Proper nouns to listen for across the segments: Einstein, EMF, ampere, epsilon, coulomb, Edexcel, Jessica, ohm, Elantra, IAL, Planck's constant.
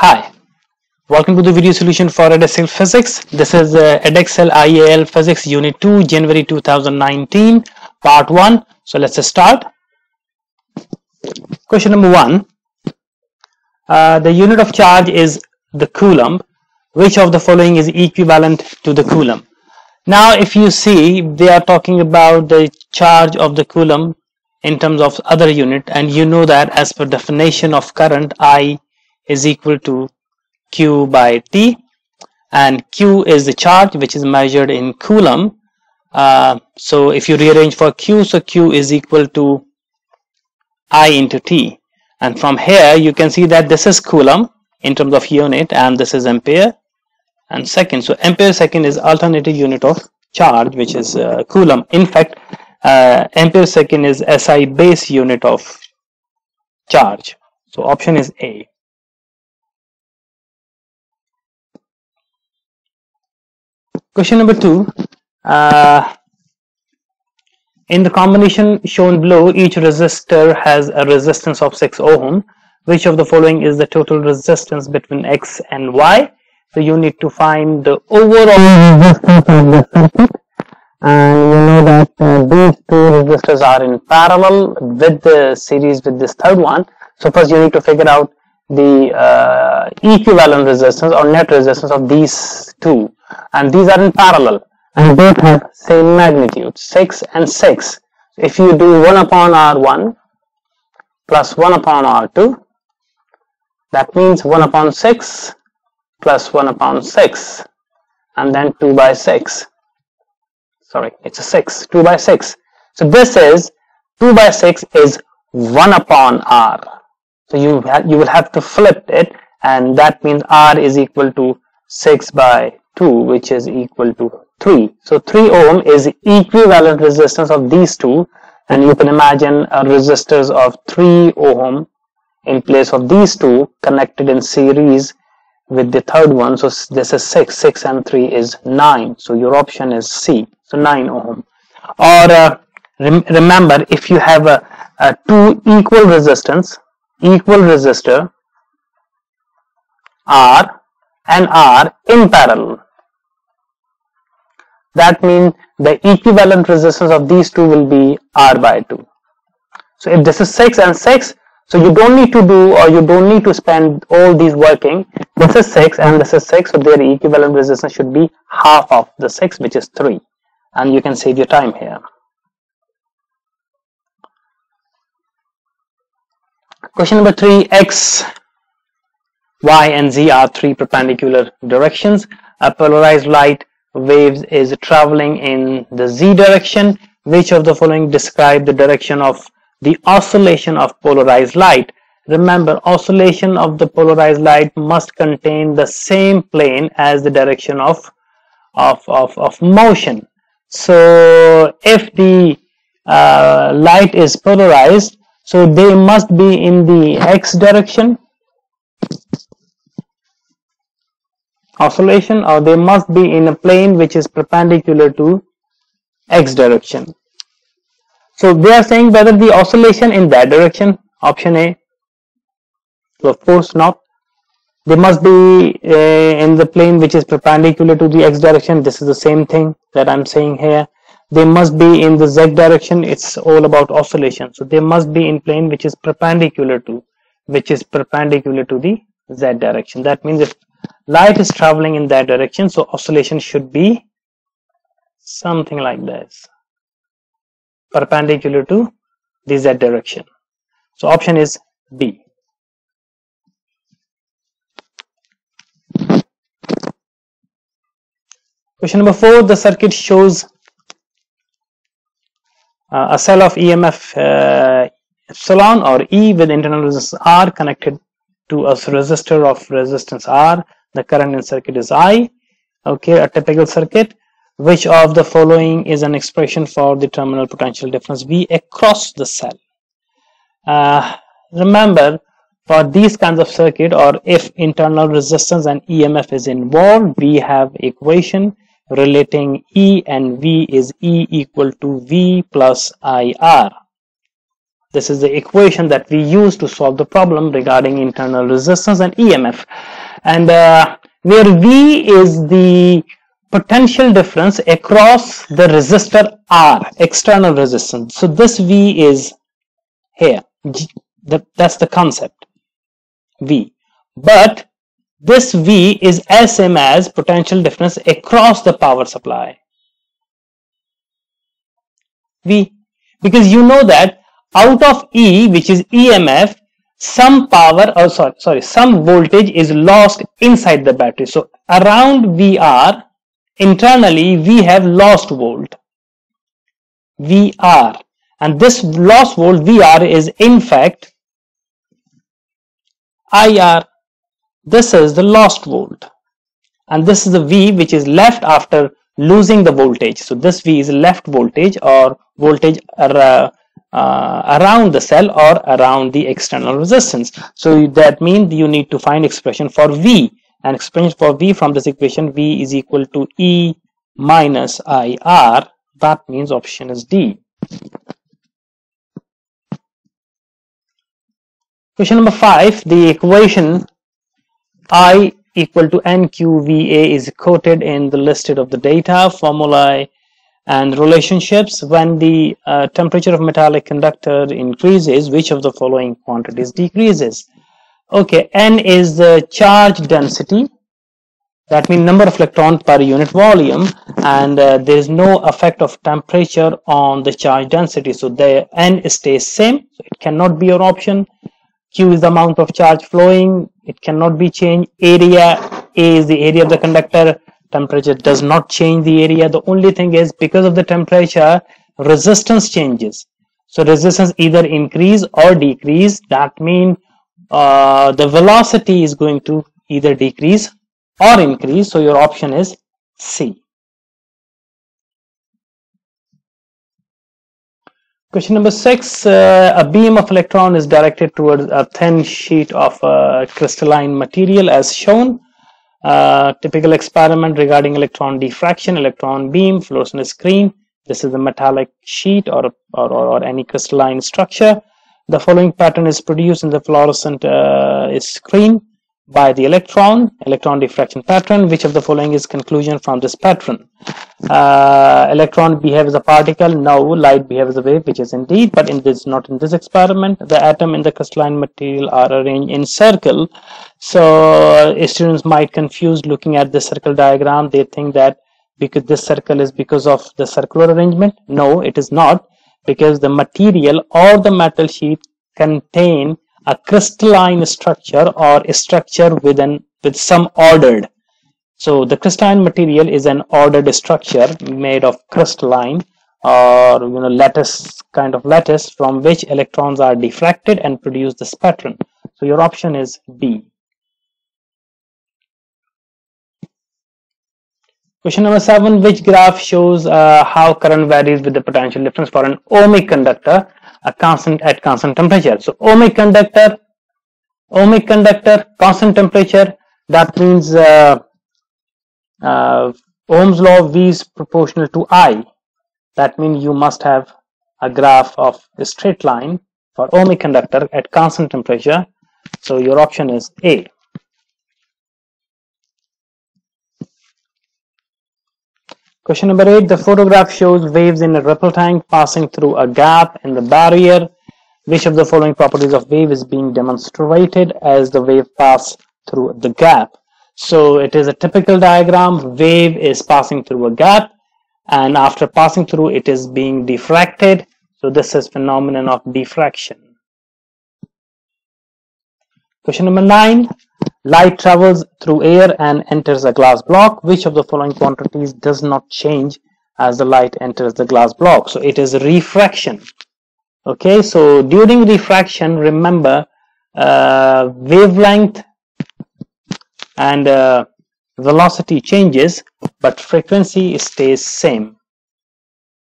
Hi, welcome to the video solution for Edexcel Physics. This is Edexcel IAL Physics Unit 2, January 2019, Part 1. So let's start. Question number 1. The unit of charge is the coulomb. Which of the following is equivalent to the coulomb? Now if you see, they are talking about the charge of the coulomb in terms of other unit, and you know that as per definition of current, I is equal to Q by T, and Q is the charge which is measured in coulomb. So if you rearrange for Q, so Q is equal to I into T, and from here you can see that this is coulomb in terms of unit and this is ampere and second. So ampere second is alternative unit of charge, which is coulomb. In fact, ampere second is SI base unit of charge. So option is A. Question number 2. In the combination shown below, each resistor has a resistance of 6 ohm. Which of the following is the total resistance between X and Y? So you need to find the overall resistance of the circuit. And you know that these two resistors are in parallel with the series with this third one. So first you need to figure out the equivalent resistance or net resistance of these two, and these are in parallel and both have same magnitude, 6 and 6. So if you do 1 upon R1 plus 1 upon R2, that means 1 upon 6 plus 1 upon 6 and then 2 by 6. Sorry, it's a 6, 2 by 6. So this is 2 by 6 is 1 upon R. So you will have to flip it, and that means R is equal to 6 by 2, which is equal to 3. So 3 ohm is equivalent resistance of these two, and you can imagine resistors of 3 ohm in place of these two connected in series with the third one. So this is 6 and 3 is 9. So your option is C, so 9 ohm. Or remember, if you have a two equal resistance, equal resistor R and R in parallel, that means the equivalent resistance of these two will be R by 2. So if this is 6 and 6, so you don't need to do, or you don't need to spend all these working. This is 6 and this is 6, so their equivalent resistance should be half of the 6, which is 3, and you can save your time here. Question number 3. X, Y and Z are three perpendicular directions. A polarized light wave is traveling in the Z direction. Which of the following describe the direction of the oscillation of polarized light? Remember, oscillation of the polarized light must contain the same plane as the direction of motion. So if the light is polarized, so they must be in the X direction oscillation, or they must be in a plane which is perpendicular to X direction. So they are saying whether the oscillation in that direction, option A. So of course not. They must be in the plane which is perpendicular to the X direction. This is the same thing that I'm saying here. They must be in the Z direction. It's all about oscillation. So they must be in plane which is perpendicular to, the Z direction. That means if light is traveling in that direction, so oscillation should be something like this, perpendicular to the Z direction. So option is B. Question number 4. The circuit shows a cell of EMF epsilon or E with internal resistance R connected to a resistor of resistance R. The current in circuit is I. Okay, a typical circuit. Which of the following is an expression for the terminal potential difference V across the cell? Remember, for these kinds of circuit, or if internal resistance and EMF is involved, we have equation relating E and V is E equal to V plus IR. This is the equation that we use to solve the problem regarding internal resistance and EMF. And where V is the potential difference across the resistor R, external resistance. So this V is here. That's the concept, V. But this V is as same as potential difference across the power supply, V. Because you know that out of E, which is EMF, some power, or some voltage is lost inside the battery. So around VR, internally, we have lost volt, VR. And this lost volt, VR, is in fact IR. This is the lost volt. And this is the V which is left after losing the voltage. So this V is left voltage, or voltage around the cell or around the external resistance. So that means you need to find expression for V. And expression for V from this equation, V is equal to E minus IR. That means option is D. Question number 5, the equation I equal to NQVA is quoted in the listed of the data, formulae and relationships. When the temperature of metallic conductor increases, which of the following quantities decreases? Okay, N is the charge density, that means number of electrons per unit volume, and there is no effect of temperature on the charge density, so the N stays same, so it cannot be an option. Q is the amount of charge flowing, it cannot be changed. Area, A is the area of the conductor, temperature does not change the area. The only thing is, because of the temperature, resistance changes, so resistance either increase or decrease. That means the velocity is going to either decrease or increase, so your option is C. Question number 6, a beam of electron is directed towards a thin sheet of crystalline material as shown. Typical experiment regarding electron diffraction, electron beam, fluorescent screen. This is a metallic sheet or any crystalline structure. The following pattern is produced in the fluorescent screen by the electron diffraction pattern. Which of the following is conclusion from this pattern? Electron behaves as a particle. No, light behaves as a wave, which is indeed, but in this, not in this experiment. The atom in the crystalline material are arranged in circle. So students might confuse looking at the circle diagram. They think that because this circle is because of the circular arrangement. No, it is not, because the material or the metal sheet contain a crystalline structure or a structure with some ordered. So the crystalline material is an ordered structure made of crystalline or lattice, kind of lattice, from which electrons are diffracted and produce this pattern. So your option is B. Question number 7, which graph shows how current varies with the potential difference for an ohmic conductor at constant temperature? So ohmic conductor, constant temperature, that means Ohm's law, V is proportional to I. That means you must have a graph of a straight line for ohmic conductor at constant temperature. So your option is A. Question number 8, the photograph shows waves in a ripple tank passing through a gap in the barrier. Which of the following properties of wave is being demonstrated as the wave passes through the gap? So it is a typical diagram. Wave is passing through a gap, and after passing through, it is being diffracted. So this is phenomenon of diffraction. Question number 9. Light travels through air and enters a glass block. Which of the following quantities does not change as the light enters the glass block? So it is refraction. Okay, so during refraction, remember wavelength and velocity changes, but frequency stays same.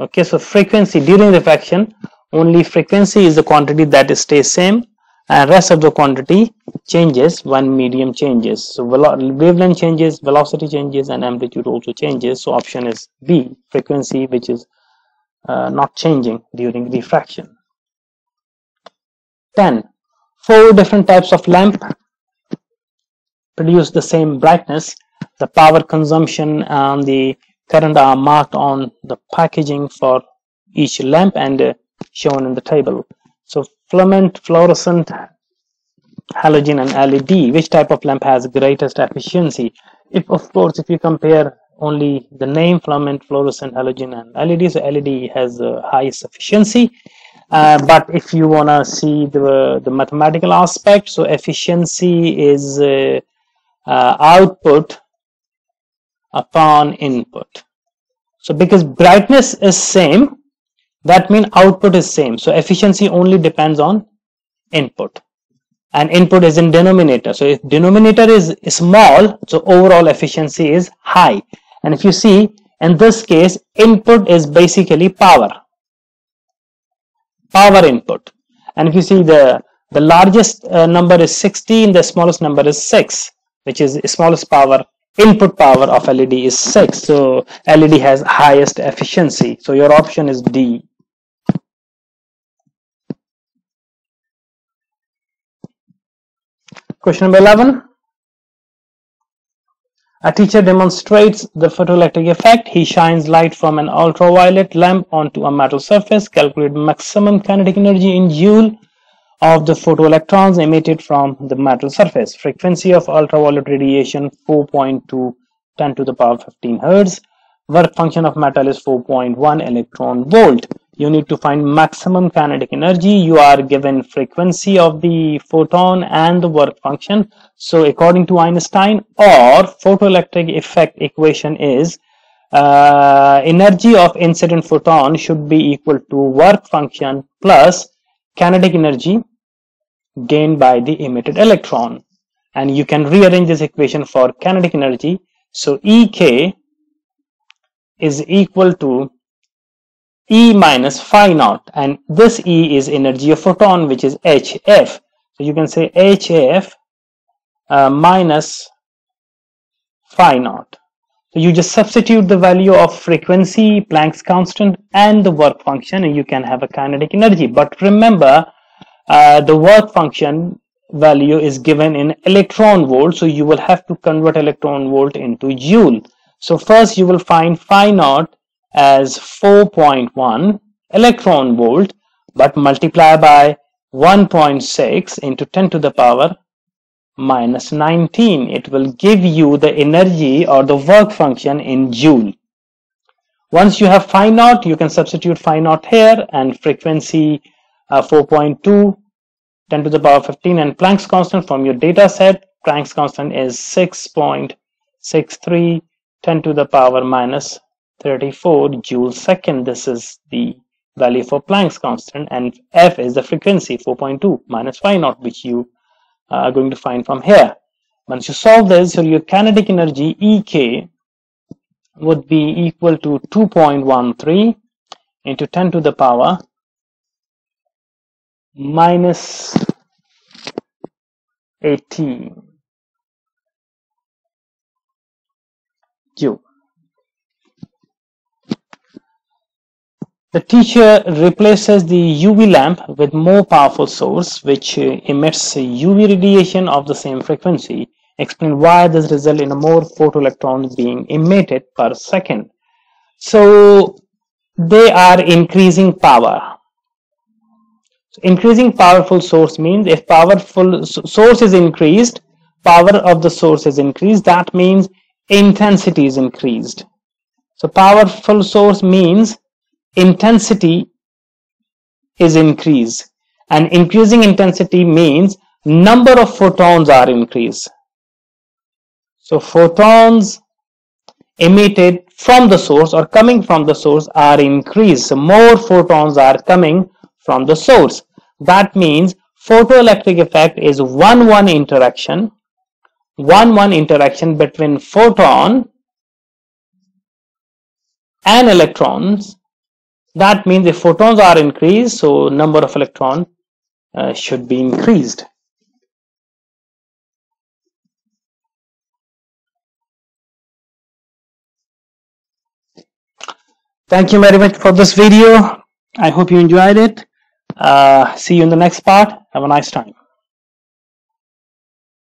Okay, so frequency during refraction, only frequency is the quantity that stays same, and rest of the quantity changes when medium changes. So wavelength changes, velocity changes, and amplitude also changes. So option is B, frequency, which is not changing during refraction. 10. 4 different types of lamp produce the same brightness. The power consumption and the current are marked on the packaging for each lamp and shown in the table. So filament, fluorescent, halogen and LED, which type of lamp has greatest efficiency? If of course if you compare only the name filament, fluorescent, halogen and LED, so LED has the highest efficiency. But if you want to see the mathematical aspect, so efficiency is output upon input. So because brightness is same, that means output is same. So efficiency only depends on input, and input is in denominator. So if denominator is small, so overall efficiency is high. And if you see in this case, input is basically power input. And if you see the largest number is 16, the smallest number is 6, which is smallest power input power of LED is 6. So LED has highest efficiency. So your option is D. Question number 11. A teacher demonstrates the photoelectric effect. He shines light from an ultraviolet lamp onto a metal surface. Calculate maximum kinetic energy in joule of the photoelectrons emitted from the metal surface. Frequency of ultraviolet radiation 4.2 10 to the power 15 Hertz. Work function of metal is 4.1 electron volt. You need to find maximum kinetic energy. You are given frequency of the photon and the work function. So according to Einstein or photoelectric effect equation is energy of incident photon should be equal to work function plus kinetic energy gained by the emitted electron. And you can rearrange this equation for kinetic energy. So Ek is equal to E minus phi naught, and this E is energy of photon, which is HF. So you can say HF minus phi naught. So you just substitute the value of frequency, Planck's constant and the work function, and you can have a kinetic energy. But remember, the work function value is given in electron volt, so you will have to convert electron volt into joule. So first you will find phi naught as 4.1 electron volt, but multiply by 1.6 into 10 to the power minus 19. It will give you the energy or the work function in joule. Once you have phi naught, you can substitute phi naught here, and frequency 4.2 10 to the power 15 and Planck's constant from your data set. Planck's constant is 6.63 10 to the power minus 34 joule second. This is the value for Planck's constant, and F is the frequency 4.2 minus phi naught, which you are going to find from here. Once you solve this, so your kinetic energy Ek would be equal to 2.13 into 10 to the power minus 18 joule. The teacher replaces the UV lamp with more powerful source which emits UV radiation of the same frequency. Explain why this results in more photoelectrons being emitted per second. So they are increasing power. So increasing powerful source means if powerful source is increased, power of the source is increased. That means intensity is increased. So powerful source means intensity is increased, and increasing intensity means number of photons are increased. So photons emitted from the source or coming from the source are increased. So more photons are coming from the source. That means photoelectric effect is 1-1 interaction. 1-1 interaction between photon and electrons. That means if photons are increased, so number of electron should be increased. Thank you very much for this video. I hope you enjoyed it. See you in the next part. Have a nice time.